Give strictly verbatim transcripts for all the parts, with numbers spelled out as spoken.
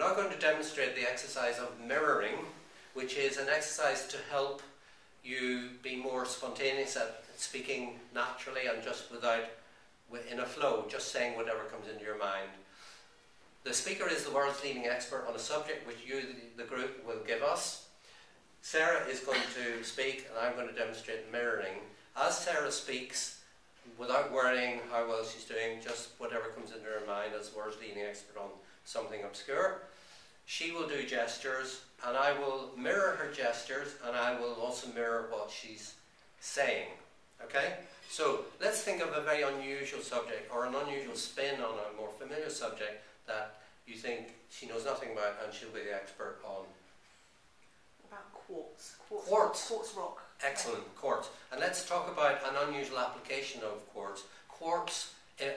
We're now going to demonstrate the exercise of mirroring, which is an exercise to help you be more spontaneous at speaking naturally and just without, in a flow, just saying whatever comes into your mind. The speaker is the world's leading expert on a subject which you, the group, will give us. Sarah is going to speak and I'm going to demonstrate mirroring. As Sarah speaks, without worrying how well she's doing, just whatever comes into her mind as the world's leading expert on something obscure, she will do gestures and I will mirror her gestures and I will also mirror what she's saying. Okay? So let's think of a very unusual subject or an unusual spin on a more familiar subject that you think she knows nothing about and she'll be the expert on. About quartz. Quartz, quartz. quartz rock. Excellent, yeah. Quartz. And let's talk about an unusual application of quartz. Quartz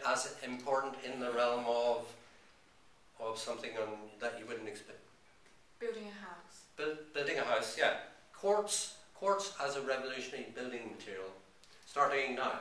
as important in the realm of of something on, that you wouldn't expect. Building a house. Bu building a house, yeah. Quartz, quartz as a revolutionary building material. Starting now.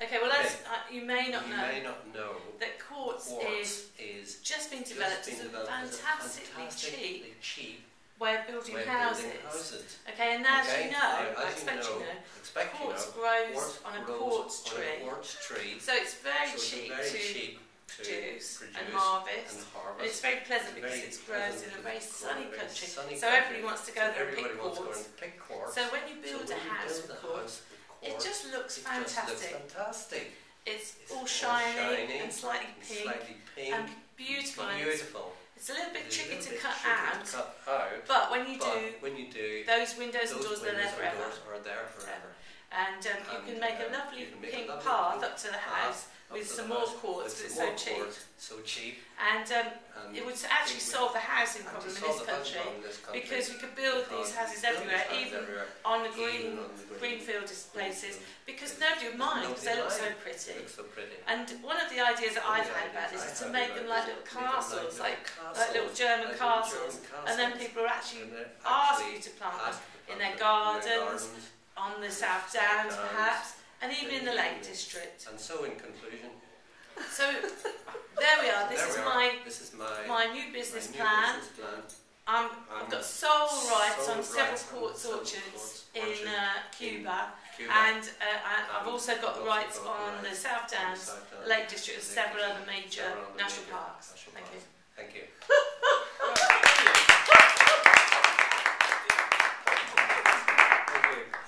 Okay, well, as uh, you may not you know, may not know that quartz, quartz is, is just been developed just as a fantastically, fantastically cheap, cheap way of building, way of houses. building houses. Okay, and as okay. you know, now, I expect you know, expect quartz you know, grows, quartz on, a grows quartz on a quartz tree, so it's very so cheap it's very to cheap produce, produce and, harvest. and harvest. And it's very pleasant it's because it grows in a very sunny country, sunny so everybody wants to go so there and pick quartz. pick quartz. So when you build so a house with quartz, it just looks it fantastic. Just looks fantastic. It's, it's all shiny, shiny and slightly pink, slightly pink and beautiful. And beautiful. It's, it's a little bit, tricky, little bit to tricky out, to cut out, but when you, but do, when you do, those windows those and doors, windows are, there forever. doors are there forever. Yeah. And, um, and you can make uh, a lovely make pink a lovely path up to the house with some more quartz, because it's so cheap. so cheap. And, um, and it would actually solve the housing problem in this country, because we could build these houses everywhere, even on the green greenfield places, because nobody would mind, because they look so pretty. And one of the ideas that I've had about this is to make them like little castles, like, like little German castles, and then people are actually asking you to plant them in their gardens, on the South Downs perhaps, and even in the Lake District. And so in conclusion. So there we are, this, there is, we are. My, this is my my new business, my new plan. business plan. I'm, I've um, got sole rights sole on several quartz orchards orchard in uh, Cuba, in Cuba. And, uh, and I've um, also got rights on the South Downs, South Downs Lake District and several other major several other national, major parks. national Thank parks. Thank you. Thank you.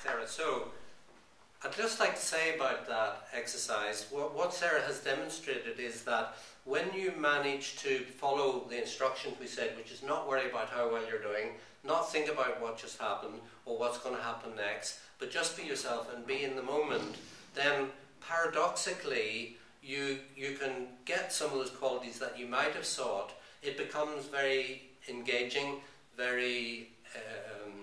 Sarah, so I'd just like to say about that exercise, what Sarah has demonstrated is that when you manage to follow the instructions we said, which is not worry about how well you're doing, not think about what just happened or what's going to happen next, but just be yourself and be in the moment, then paradoxically you, you can get some of those qualities that you might have sought. It becomes very engaging, very... Um,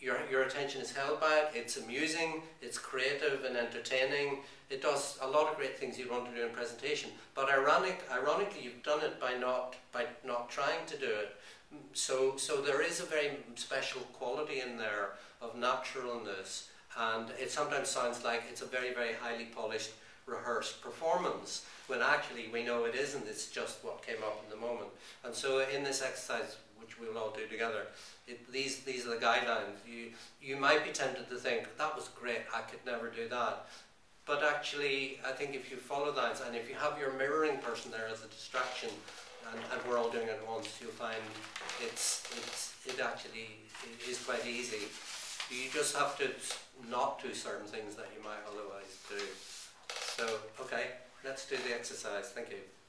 Your, your attention is held by it, it's amusing, it's creative and entertaining, it does a lot of great things you want to do in presentation, but ironic, ironically you've done it by not, by not trying to do it. So, so there is a very special quality in there of naturalness, and it sometimes sounds like it's a very, very highly polished, rehearsed performance, when actually we know it isn't, it's just what came up in the moment. And so in this exercise, which we'll all do together, It, these, these are the guidelines. You, you might be tempted to think, that was great, I could never do that. But actually, I think if you follow that, and if you have your mirroring person there as a distraction, and, and we're all doing it at once, you'll find it's, it's, it actually is quite easy. You just have to not do certain things that you might otherwise do. So, okay, let's do the exercise. Thank you.